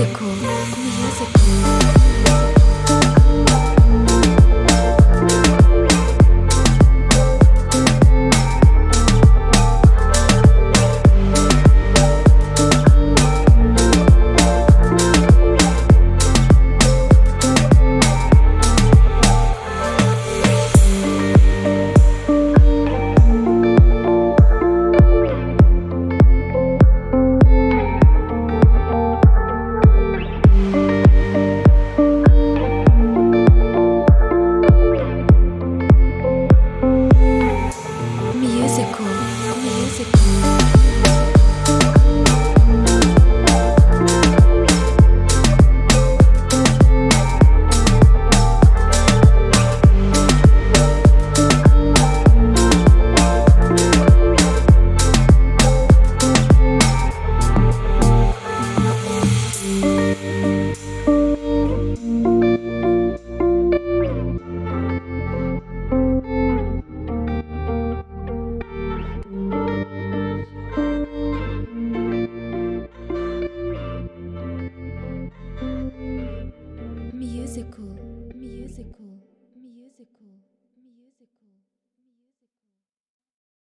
musical.